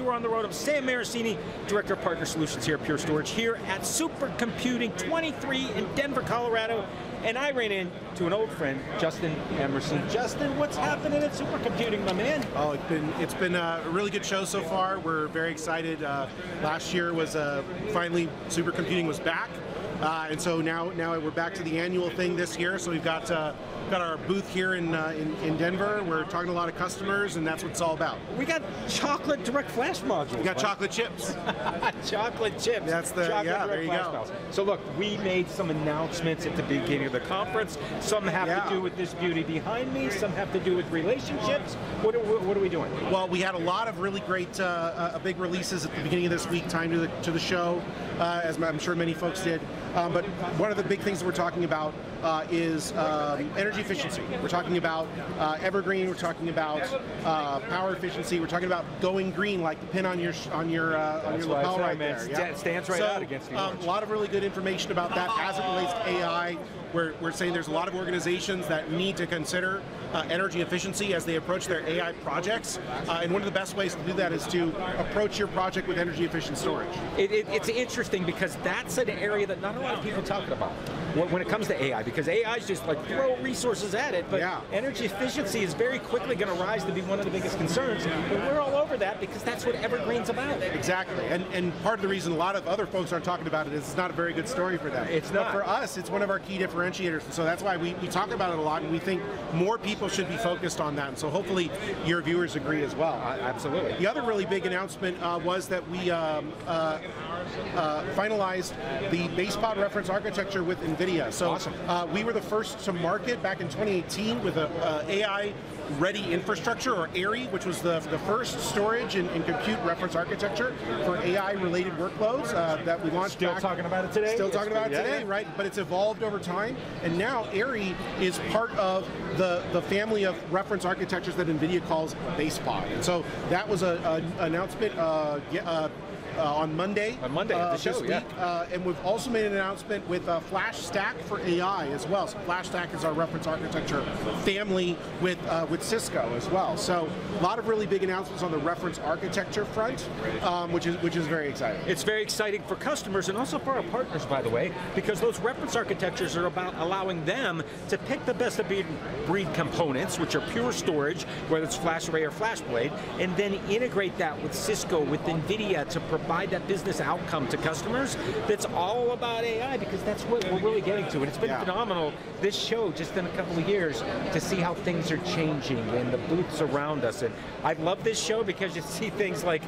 You are on the road. I'm Sam Marraccini, Director of Partner Solutions here at Pure Storage, here at Supercomputing 23 in Denver, Colorado. And I ran into an old friend, Justin Emerson. Justin, what's happening at Supercomputing, my man? Oh, it's been a really good show so far. We're very excited. Last year was finally Supercomputing was back, and so now we're back to the annual thing this year. So we've got our booth here in Denver. We're talking to a lot of customers, and that's what it's all about. We got chocolate direct flash modules. We got chocolate chips. Chocolate chips. That's the chocolate direct flash modules. So look, we made some announcements at the beginning of the conference. Some have to do with this beauty behind me. Some have to do with relationships. What are we doing? Well, we had a lot of really great big releases at the beginning of this week. Time to the show, as I'm sure many folks did. But one of the big things that we're talking about is energy efficiency. We're talking about Evergreen. We're talking about power efficiency. We're talking about going green, like the pin on your lapel right there. Yeah. Stands right out against the orange. A lot of really good information about that as it relates to AI. We're saying there's a lot of organizations that need to consider energy efficiency as they approach their AI projects, and one of the best ways to do that is to approach your project with energy efficient storage. It's interesting because that's an area that not a lot of people talk about when it comes to AI, because AI is just like throw resources at it, but energy efficiency is very quickly going to rise to be one of the biggest concerns, but we're all over that because that's what Evergreen's about. Exactly, and part of the reason a lot of other folks aren't talking about it is it's not a very good story for them. It's not. But for us, it's one of our key differentiators, so that's why we talk about it a lot, and we think more people should be focused on that, and so hopefully your viewers agree as well. Absolutely. The other really big announcement was that we finalized the BasePod reference architecture with NVIDIA. So we were the first to market back in 2018 with an AI-ready infrastructure, or ARRI, which was the first storage and compute reference architecture for AI-related workloads that we launched. Still talking about it today. Still talking about it today, right? But it's evolved over time, and now ARRI is part of the family of reference architectures that NVIDIA calls BasePod. And so that was an announcement on Monday. On Monday, at the show, yeah. And we've also made an announcement with FlashStack for AI as well. So FlashStack is our reference architecture family with Cisco as well. So a lot of really big announcements on the reference architecture front, which is very exciting. It's very exciting for customers and also for our partners, by the way, because those reference architectures are about allowing them to pick the best of breed components, which are Pure Storage, whether it's FlashArray or FlashBlade, and then integrate that with Cisco, with NVIDIA, to provide that business outcome to customers that's all about AI, because that's what we're really getting to. And it's been phenomenal, this show, just in a couple of years, to see how things are changing and the booths around us. And I love this show because you see things like...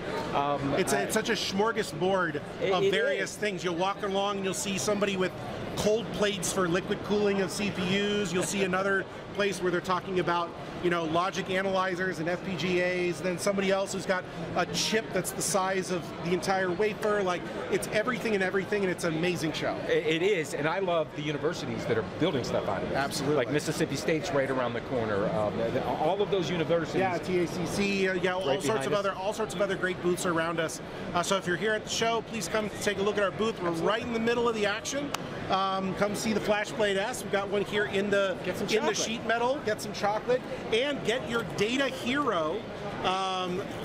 It's such a smorgasbord of various things. You'll walk along and you'll see somebody with cold plates for liquid cooling of CPUs. You'll see another place where they're talking about, you know, logic analyzers and FPGAs, and then somebody else who's got a chip that's the size of the entire wafer. Like, it's everything and everything, and it's an amazing show. It is, and I love the universities that are building stuff out of it. Absolutely. Like Mississippi State's right around the corner. All of those universities. Yeah, TACC, all sorts of other great booths are around us. So if you're here at the show, please come take a look at our booth. We're right in the middle of the action. Come see the FlashBlade S. We've got one here in the sheet metal. Get some chocolate and get your Data Hero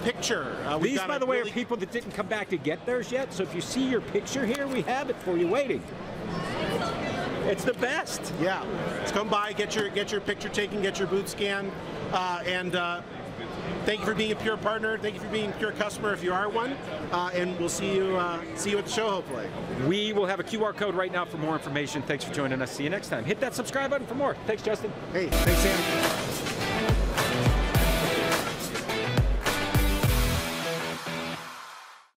picture. These, by the way, are people that didn't come back to get theirs yet. So if you see your picture here, we have it for you waiting. It's the best. Yeah, let's come by, get your picture taken, get your boot scanned, and thank you for being a Pure partner. Thank you for being a Pure customer if you are one. And we'll see you at the show, hopefully. We will have a QR code right now for more information. Thanks for joining us. See you next time. Hit that subscribe button for more. Thanks, Justin. Hey, thanks, Sam.